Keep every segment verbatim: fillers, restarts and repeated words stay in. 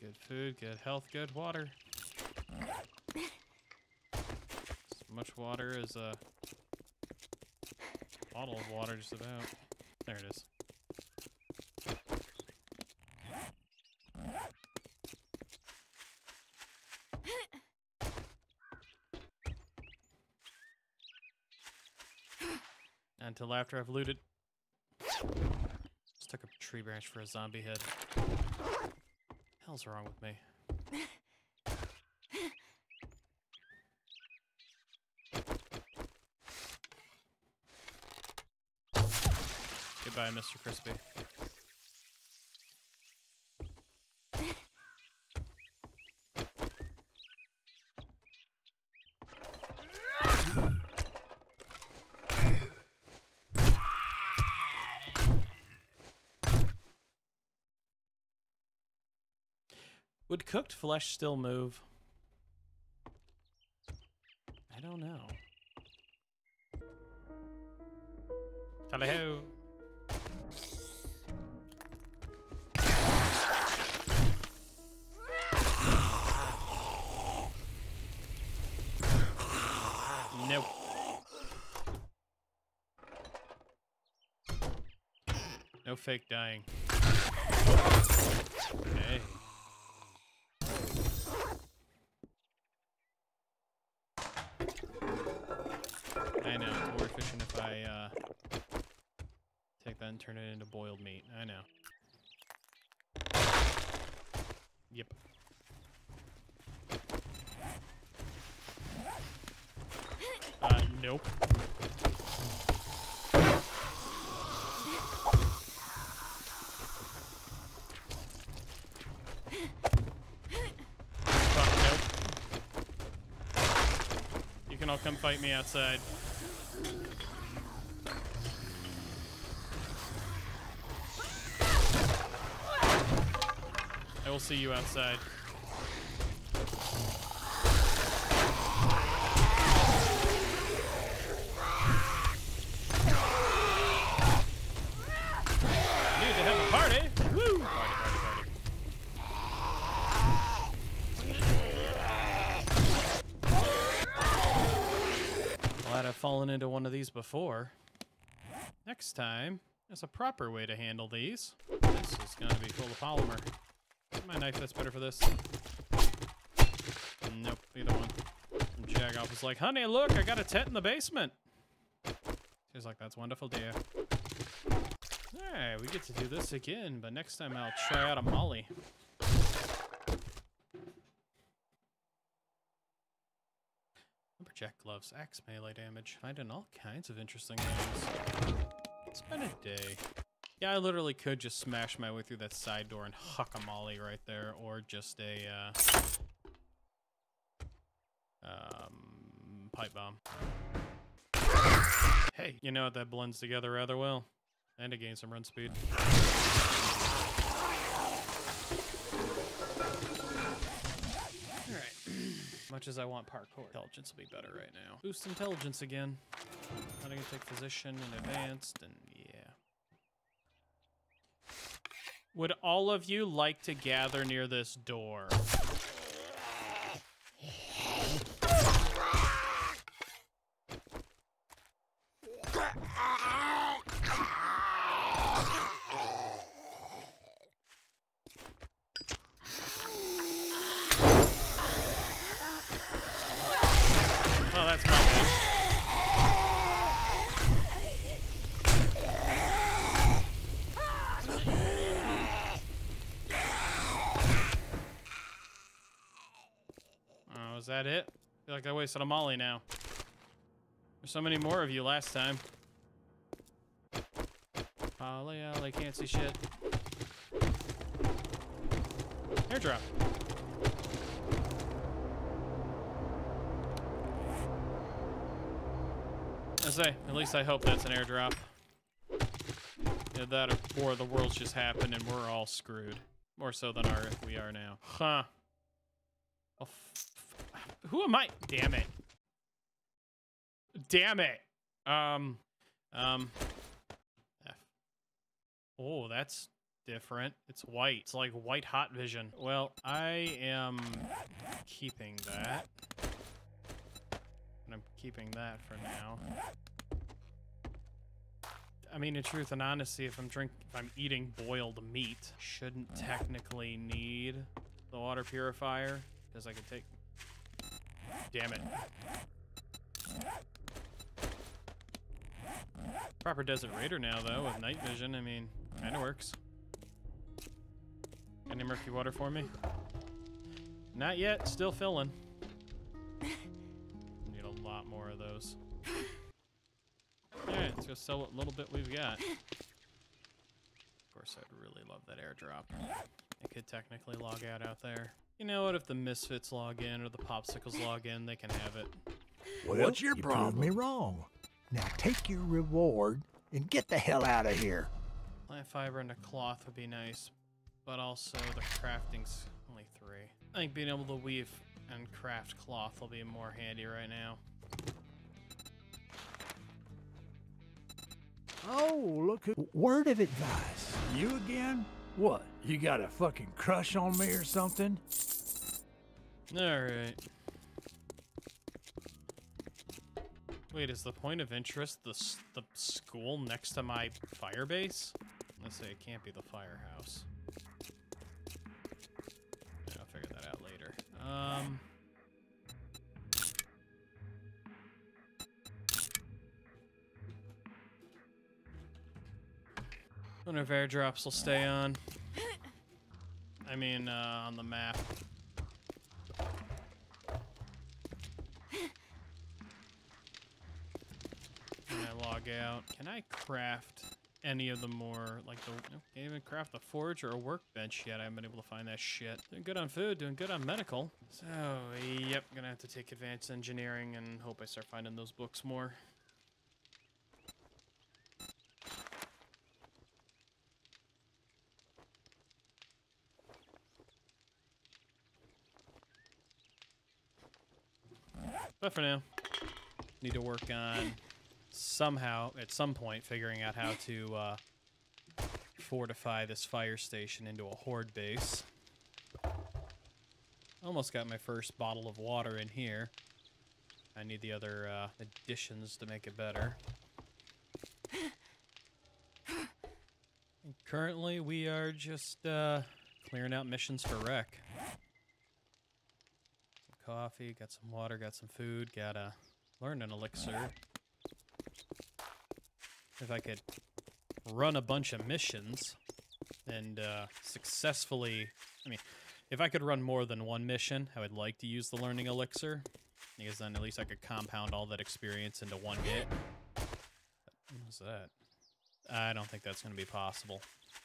Good food, good health, good water. As much water as a bottle of water, just about. There it is. Until after I've looted. Just took a tree branch for a zombie head. Hell's wrong with me? Goodbye, Mister Crispy. Would cooked flesh still move? I don't know. Tally-ho! Nope. No fake dying. Okay. I know, more efficient if I uh, take that and turn it into boiled meat. I know. Yep. Uh, nope. Fuck, nope. You can all come fight me outside. I will see you outside. Fallen into one of these before. Next time, there's a proper way to handle these. This is gonna be full of polymer. Is my knife that's better for this? Nope, either one. And Jagoff was like, honey, look, I got a tent in the basement. She's like, that's wonderful, dear. Alright, we get to do this again, but next time I'll try out a molly. Jack gloves, axe melee damage, finding all kinds of interesting things. It's been a day. Yeah, I literally could just smash my way through that side door and huck a molly right there, or just a uh, um, pipe bomb. Hey, you know what? That blends together rather well, and it gains some run speed. Much as I want parkour, intelligence will be better right now. Boost intelligence again. I'm gonna take physician and advanced, and yeah. Would all of you like to gather near this door? Is that it? I feel like I wasted a molly now. There's so many more of you last time. Ollie, Ollie, can't see shit. Airdrop. I say, at least I hope that's an airdrop. Either that or the world's just happened and we're all screwed. More so than our we are now. Huh. Oh, who am I? Damn it. Damn it. Um, um, F. Oh, that's different. It's white. It's like white hot vision. Well, I am keeping that. And I'm keeping that for now. I mean, in truth and honesty, if I'm drink, if I'm eating boiled meat, shouldn't technically need the water purifier because I can take. Damn it. Proper Desert Raider now, though, with night vision. I mean, kind of works. Any murky water for me? Not yet. Still filling. Need a lot more of those. All right, let's go sell what little bit we've got. Of course, I'd really love that airdrop. I could technically log out out there. You know what? If the Misfits log in or the Popsicles log in, they can have it. Well, what's your you problem? Proved me wrong. Now take your reward and get the hell out of here. Plant fiber and a cloth would be nice, but also the crafting's only three. I think being able to weave and craft cloth will be more handy right now. Oh, look who. Word of advice. You again? What? You got a fucking crush on me or something? Alright. Wait, is the point of interest the, the school next to my fire base? Let's say it can't be the firehouse. Yeah, I'll figure that out later. Um... I wonder if airdrops will stay on. I mean, uh, on the map. Can I log out? Can I craft any of the more, like the, can't even craft a forge or a workbench yet. I haven't been able to find that shit. Doing good on food, doing good on medical. So, yep, gonna have to take advanced engineering and hope I start finding those books more. But for now, need to work on somehow, at some point, figuring out how to uh, fortify this fire station into a horde base. Almost got my first bottle of water in here. I need the other uh, additions to make it better. And currently, we are just uh, clearing out missions for Rekt. Coffee, got some water, got some food, got a learn an elixir. If I could run a bunch of missions and uh, successfully, I mean, if I could run more than one mission, I would like to use the learning elixir because then at least I could compound all that experience into one hit. What was that? I don't think that's going to be possible.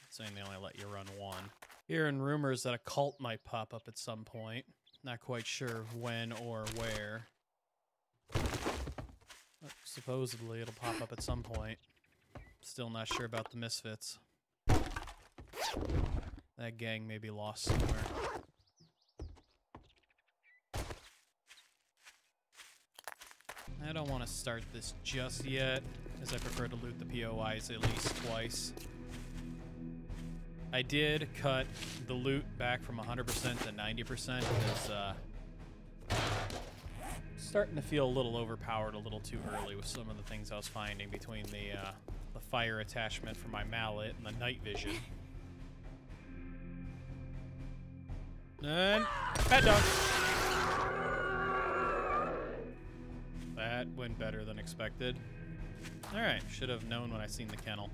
It's saying they only let you run one. Hearing rumors that a cult might pop up at some point. Not quite sure when or where. But supposedly it'll pop up at some point. Still not sure about the Misfits. That gang may be lost somewhere. I don't want to start this just yet, as I prefer to loot the P O Is at least twice. I did cut the loot back from one hundred percent to ninety percent because uh, starting to feel a little overpowered a little too early with some of the things I was finding between the, uh, the fire attachment for my mallet and the night vision. And bad dog! That went better than expected. Alright, should have known when I seen the kennel.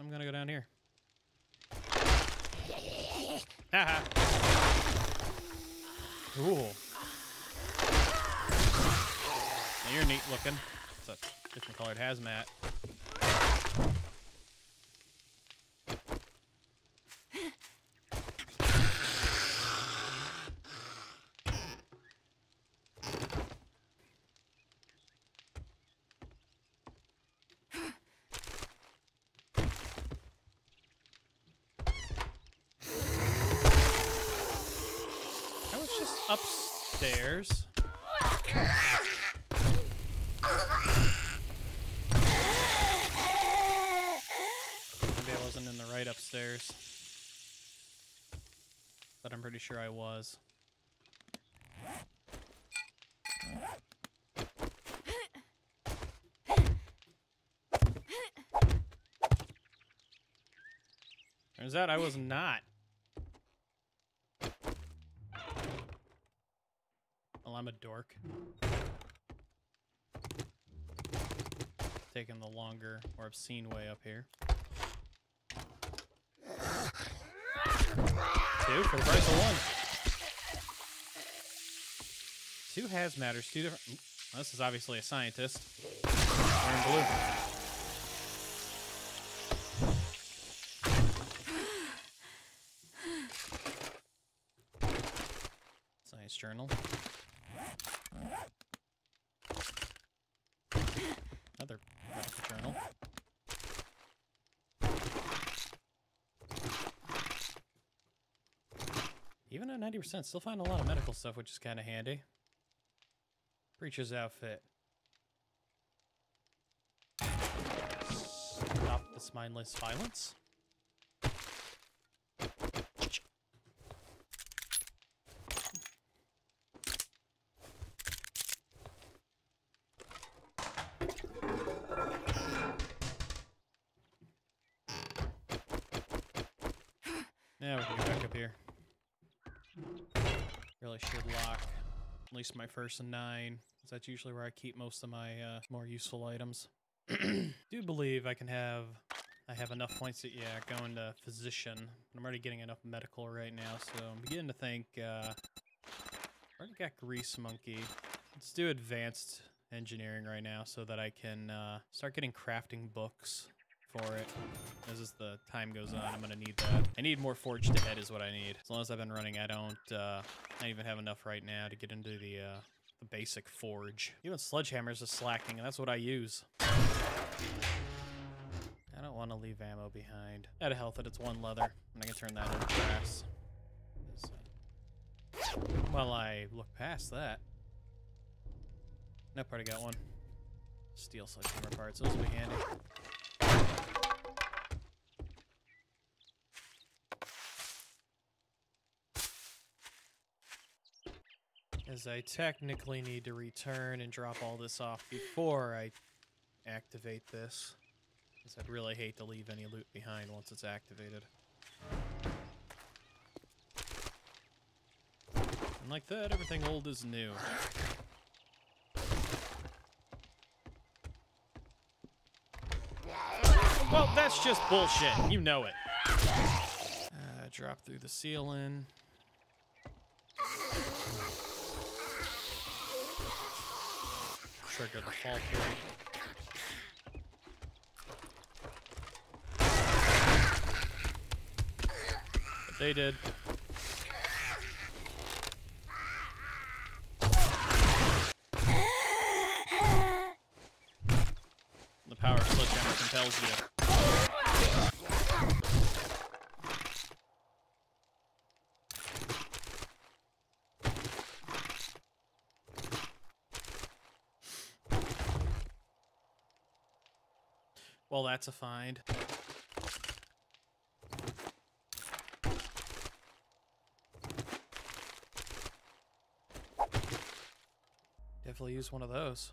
I'm gonna go down here. Haha. Cool. Now you're neat looking. It's a different colored hazmat. upstairs. Maybe I wasn't in the right upstairs. But I'm pretty sure I was. Turns out I was not. Well, I'm a dork. Taking the longer, more obscene way up here. Two for the price of one. Two hazmatters, two different... Well, this is obviously a scientist. Wearing blue. Science journal. Another journal. Even at ninety percent, still find a lot of medical stuff, which is kind of handy. Preacher's outfit. Stop this mindless violence. Now we can go back up here. Really should lock at least my first nine. That's usually where I keep most of my uh, more useful items. Do believe I can have I have enough points that, yeah, going to physician. I'm already getting enough medical right now, so I'm beginning to think uh, I already got Grease Monkey. Let's do advanced engineering right now so that I can uh, start getting crafting books for it. As, as the time goes on, I'm going to need that. I need more forged ahead is what I need. As long as I've been running, I don't uh, I even have enough right now to get into the... Uh, The basic forge. Even sledgehammers are slacking, and that's what I use. I don't want to leave ammo behind. Out of health, that it's one leather, and I can turn that into brass. Well, I look past that. That part I got one. Steel sledgehammer parts, those will be handy. As I technically need to return and drop all this off before I activate this. Because I'd really hate to leave any loot behind once it's activated. And like that, everything old is new. Well, that's just bullshit. You know it. Uh, drop through the ceiling. Trigger the fall through. But they did. The power of sledgehammer compels you. Well, that's a find. Definitely use one of those.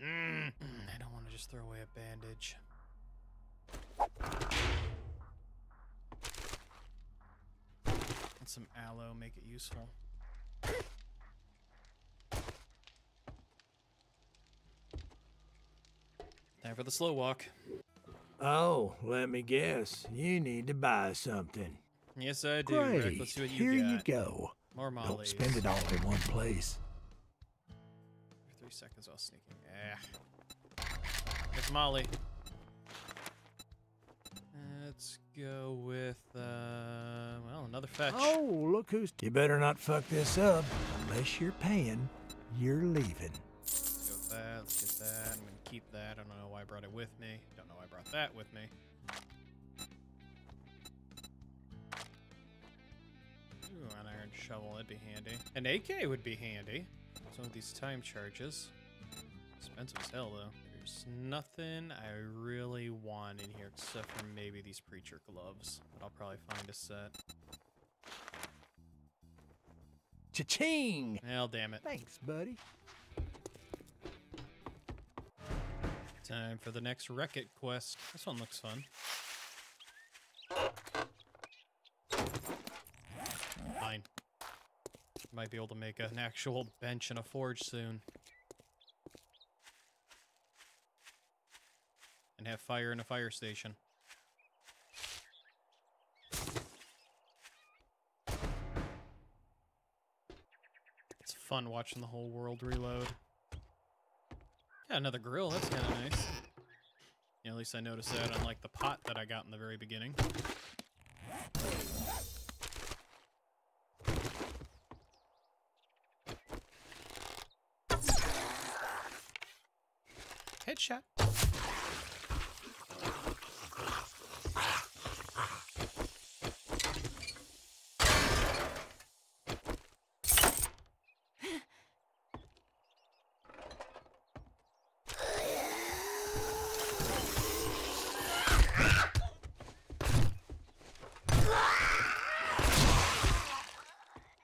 Mm. I don't want to just throw away a bandage. And some aloe, make it useful. Time for the slow walk. Oh, let me guess. You need to buy something. Yes, I do. Great. Let's see what you Here got. you go. More mollies. Don't spend it all in one place. For three seconds while sneaking. Yeah. There's Molly. Let's go with, uh, well, another fetch. Oh, look who's... You better not fuck this up. Unless you're paying, you're leaving. Let's go with that. Let's get that. I'm gonna keep that. I don't know why I brought it with me. Don't know why I brought that with me. Ooh, and I iron shovel, that'd be handy. An A K would be handy. Some of these time charges. Expensive as hell, though. There's nothing I really want in here except for maybe these preacher gloves. But I'll probably find a set. Cha-ching! Hell, damn it. Thanks, buddy. Time for the next Rekt quest. This one looks fun. Fine. Might be able to make an actual bench and a forge soon. And have fire in a fire station. It's fun watching the whole world reload. Yeah, another grill, that's kind of nice. Yeah, at least I noticed that, unlike the pot that I got in the very beginning. Headshot.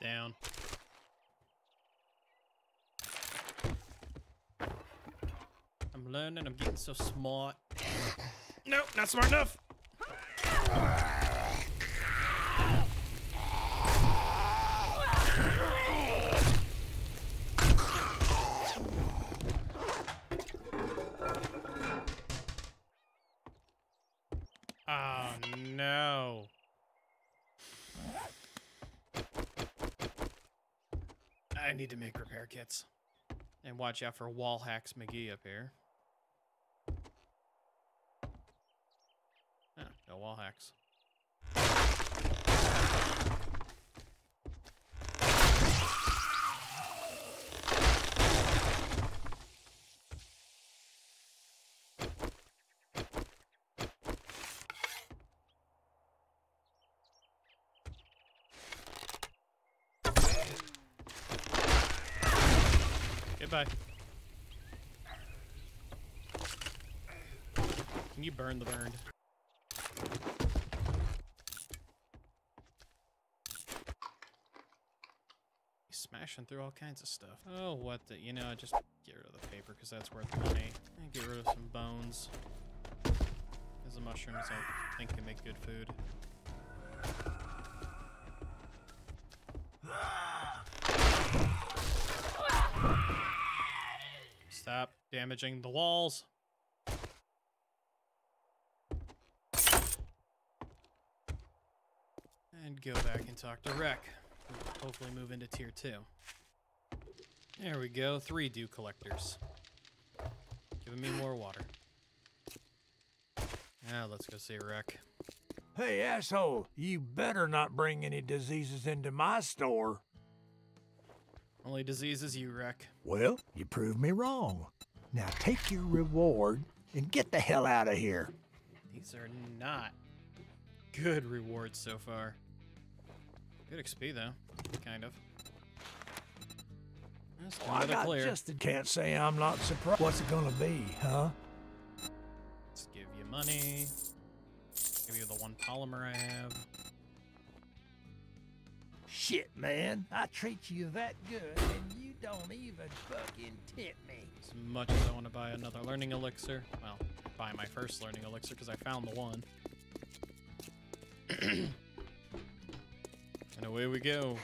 Down. I'm learning, I'm getting so smart. Nope, not smart enough! Oh no. I need to make repair kits. And watch out for Wall Hacks McGee up here. Oh, no wall hacks. Goodbye. Can you burn the burned? He's smashing through all kinds of stuff. Oh, what the, you know, just get rid of the paper because that's worth money. And get rid of some bones. Because the mushrooms I think can make good food. Stop damaging the walls. And go back and talk to Rekt. Hopefully move into tier two. There we go, three dew collectors. Giving me more water. Now let's go see Rekt. Hey asshole, you better not bring any diseases into my store. Only disease is you, Rekt. Well, you proved me wrong. Now take your reward and get the hell out of here. These are not good rewards so far. Good X P, though. Kind of. That's well, I got player. Just can't say I'm not surprised. What's it gonna be, huh? Let's give you money. Give you the one polymer I have. Shit, man. I treat you that good, and you don't even fucking tip me. As much as I want to buy another learning elixir. Well, buy my first learning elixir, because I found the one. And away we go.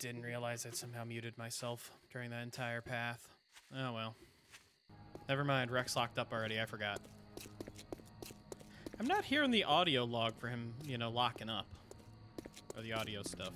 didn't realize I'd somehow muted myself during that entire path. Oh well. Never mind, Rekt's locked up already, I forgot. I'm not hearing the audio log for him, you know, locking up. Or the audio stuff.